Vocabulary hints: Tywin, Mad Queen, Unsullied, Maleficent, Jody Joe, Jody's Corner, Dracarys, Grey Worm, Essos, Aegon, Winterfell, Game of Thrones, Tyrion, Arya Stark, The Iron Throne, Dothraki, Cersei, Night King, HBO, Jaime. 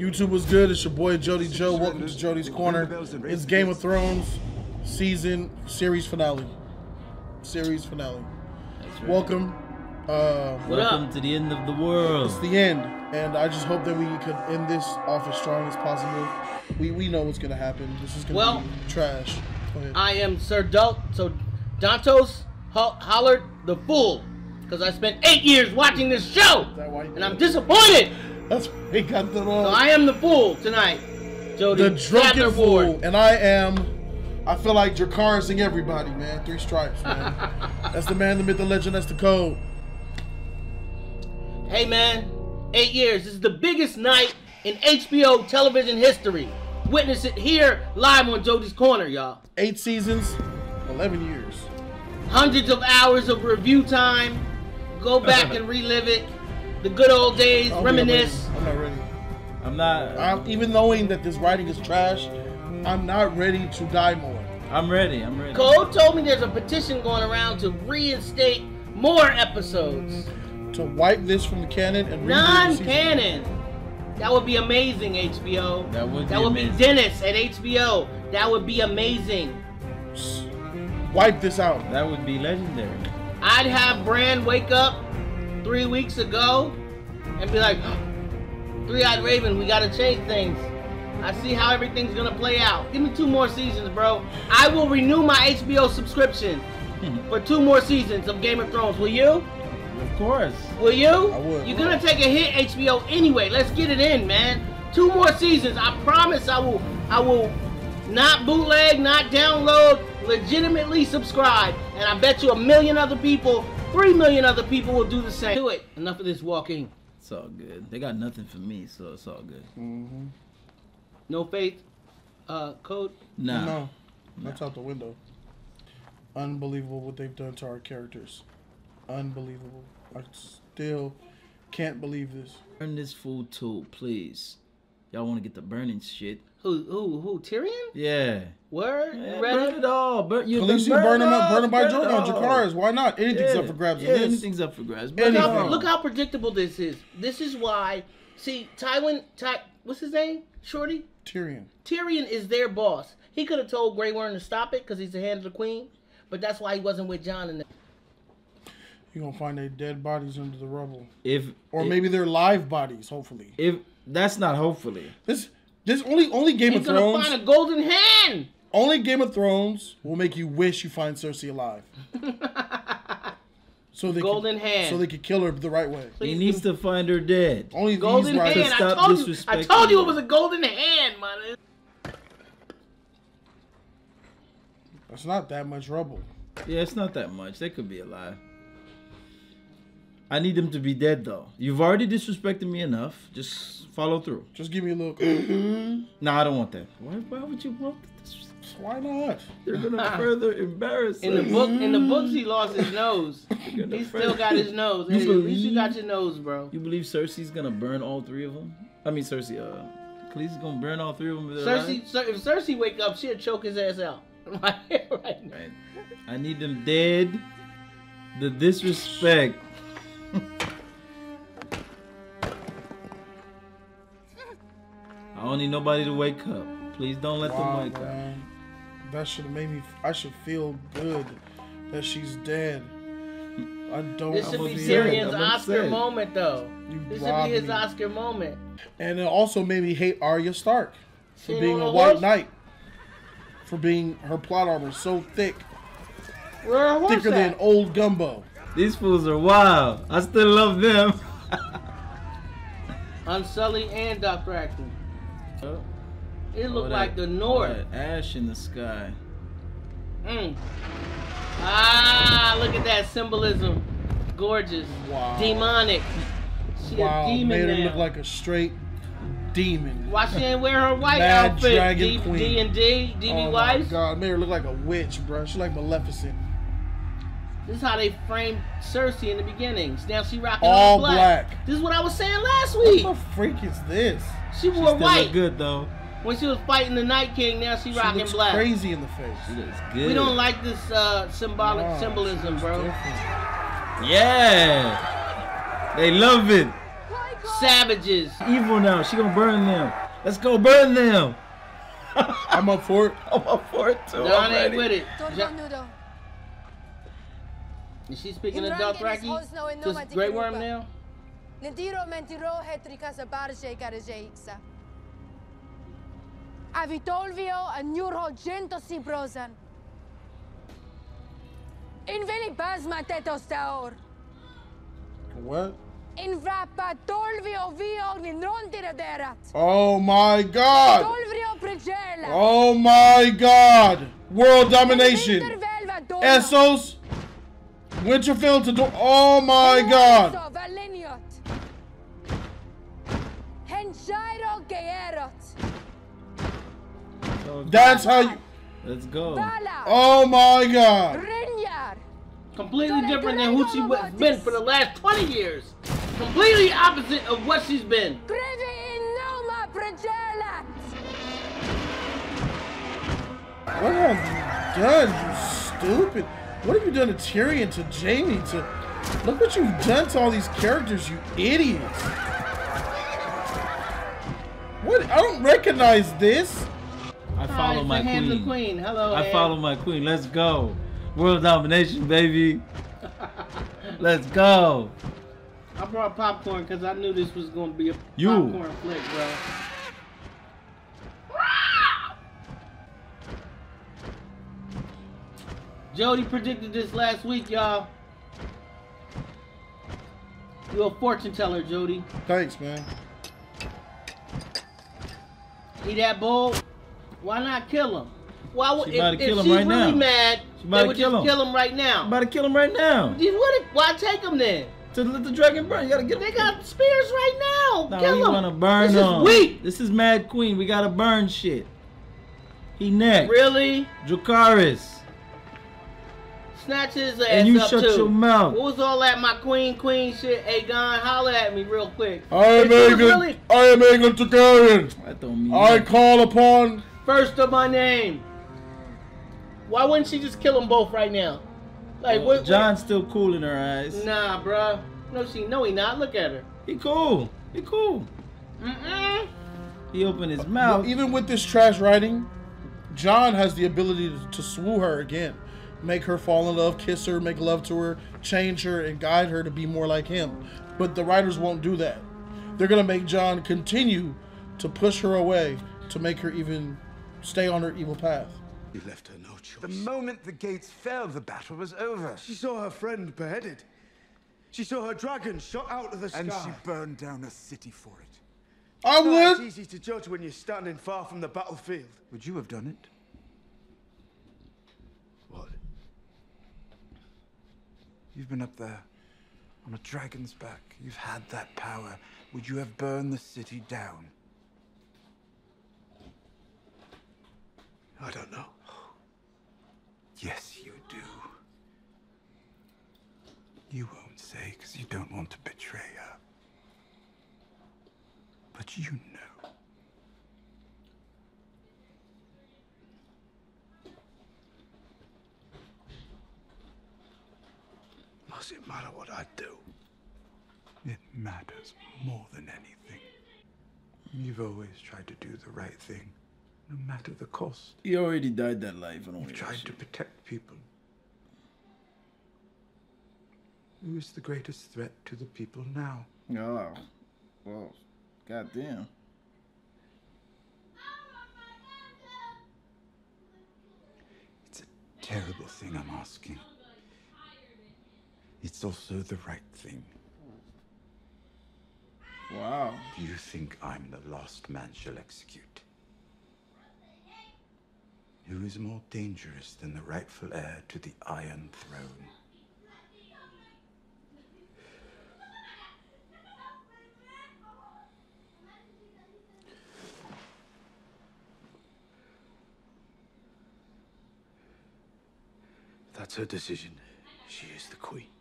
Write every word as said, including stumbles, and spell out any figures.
YouTube was good. It's your boy Jody Joe. Welcome to Jody's Corner. It's Game of Thrones season series finale. Series finale. That's right. Welcome. Uh, welcome to the end of the world. It's the end, and I just hope that we can end this off as strong as possible. We we know what's gonna happen. This is gonna well, be trash. Go ahead. I am Sir Dalt. So Dantos ho hollered the fool because I spent eight years watching this show, and I'm disappointed. That's he got the wrong. So I am the fool tonight, Jody. The drunken fool, and I am. I feel like Dracarys and everybody, man. Three stripes, man. That's the man, the myth, the legend. That's the code. Hey, man. Eight years. This is the biggest night in H B O television history. Witness it here, live on Jody's Corner, y'all. Eight seasons, eleven years. Hundreds of hours of review time. Go back and relive it. The good old days. I'll reminisce. I'm not ready. I'm not. I'm, even knowing that this writing is trash, I'm not ready to die more. I'm ready. I'm ready. Cole told me there's a petition going around to reinstate more episodes. To wipe this from the canon and non-canon. That would be amazing, H B O. That would. That be would amazing. be Dennis at H B O. That would be amazing. Wipe this out. That would be legendary. I'd have Bran wake up three weeks ago and be like, "Three-eyed Raven, we gotta change things. I see how everything's gonna play out. Give me two more seasons, bro. I will renew my H B O subscription for two more seasons of Game of Thrones. Will you?" Of course. Will you? I would. You're gonna take a hit, H B O, anyway. Let's get it in, man. Two more seasons. I promise I will. I will not bootleg, not download, legitimately subscribe, and I bet you a million other people, three million other people will do the same. Do it. Enough of this walking. It's all good. They got nothing for me, so it's all good. Mm-hmm. No faith, uh, code? Nah. No. No. That's out the window. Unbelievable what they've done to our characters. Unbelievable. I still can't believe this. Burn this fool too, please. Y'all want to get the burning shit. Who, who, who, Tyrion? Yeah. Word? Yeah, ready? Burn it all. Burn, you burn, burn him up. Burn him by Dracarys. Why not? Anything's yeah. up for grabs. Yeah, anything's up for grabs. Look how, look how predictable this is. This is why, see, Tywin, Ty, what's his name? Shorty? Tyrion. Tyrion is their boss. He could have told Grey Worm to stop it because he's the hand of the queen, but that's why he wasn't with Jon and the... You're going to find their dead bodies under the rubble. If Or if, maybe their live bodies, hopefully. If That's not hopefully. This this only only Game He's of Thrones... He's going to find a golden hand! Only Game of Thrones will make you wish you find Cersei alive. so they golden can, hand. So they can kill her the right way. Please. He needs to find her dead. Only golden these hand. Stop I, told you, I told you it was a golden hand, man. It's not that much rubble. Yeah, it's not that much. They could be alive. I need them to be dead, though. You've already disrespected me enough. Just follow through. Just give me a little... no, nah, I don't want that. Why, why would you want this? Why not? They're going to further embarrass in us. The book, in the books, he lost his nose. He still got his nose. Hey, believe, at least you got your nose, bro. You believe Cersei's going to burn all three of them? I mean, Cersei... Uh, Khaleesi's going to burn all three of them. Cersei, Cer if Cersei wake up, she'll choke his ass out. right right. I need them dead. The disrespect... I don't need nobody to wake up. Please don't let wow, them wake man. up. That should have made me. I should feel good that she's dead. I don't. This should be Tyrion's Oscar upset. moment, though. You this should be his me. Oscar moment. And it also made me hate Arya Stark for she being a white horse? knight, for being her plot armor so thick, thicker than old gumbo. These fools are wild. I still love them. Unsullied and Dothraki. Oh. It looked oh, that, like the north. Oh, ash in the sky. Mm. Ah, look at that symbolism. Gorgeous. Wow. Demonic. She wow. a demon Made now. her look like a straight demon. Why she ain't wear her white Mad outfit? Dragon Queen. D and D, D B oh Weiss. My God, made her look like a witch, bro. She like Maleficent. This is how they framed Cersei in the beginning. Now she rocking all, all black. black. This is what I was saying last week. What the freak is this? She wore she still white. Look good though. When she was fighting the Night King, now she, she rocking looks black. Crazy in the face. She looks good. We don't like this uh, symbolic wow, symbolism, bro. Different. Yeah, they love it. Savages. Evil now. She gonna burn them. Let's go burn them. I'm up for it. I'm up for it too. John ain't with it. John... Is she speaking of Dothraki? Just Grey Worm now? What? Oh my God! Oh my God! World domination! Essos! Winterfell to do- Oh my God! That's how you- Let's go. Oh my God! Completely different than who she's been for the last twenty years. Completely opposite of what she's been. What have you done, you stupid? What have you done to Tyrion, to Jaime, to... Look what you've done to all these characters, you idiots. What? I don't recognize this. I follow my queen. queen. Hello, I Ed. follow my queen. Let's go. World domination, baby. Let's go. I brought popcorn because I knew this was going to be a you. popcorn flick, bro. Jody predicted this last week, y'all. You're a fortune teller, Jody. Thanks, man. He that bold? Why not kill him? Why would if, if she's right really now. mad, she they would kill just him. kill him right now. About to kill him right now. What, why take him then? To let the dragon burn. You gotta get him. They got spears right now. No, kill him. Gonna burn this on. is weak. This is Mad Queen. We gotta burn shit. He next. Really? Dracarys. Snatch his ass and you up shut too. your mouth. What was all that my queen queen shit? Aegon, holler at me real quick. I am Aegon. Really... I am Aegon Targaryen. That don't mean I that. call upon first of my name. Why wouldn't she just kill them both right now? Like well, what? John's what? still cool in her eyes. Nah, bruh. No, she. No, he not. Look at her. He cool. He cool. Mm-mm. He opened his mouth. Well, even with this trash writing, John has the ability to, to swoo her again, make her fall in love, kiss her, make love to her, change her, and guide her to be more like him. But the writers won't do that. They're gonna make John continue to push her away to make her even stay on her evil path. He left her no choice. The moment the gates fell, the battle was over. She saw her friend beheaded. She saw her dragon shot out of the sky. And she burned down a city for it. I would! It's easy to judge when you're standing far from the battlefield. Would you have done it? What? You've been up there, on a dragon's back. You've had that power. Would you have burned the city down? I don't know. Yes, you do. You won't say, because you don't want to betray her. But you know. Does it matter what I do? It matters more than anything. You've always tried to do the right thing. No matter the cost. He already died that life. I don't You've tried to protect people. Who is the greatest threat to the people now? Oh, well, goddamn. It's a terrible thing I'm asking. It's also the right thing. Wow. Do you think I'm the last man she'll execute? Who is more dangerous than the rightful heir to the Iron Throne? That's her decision. She is the queen.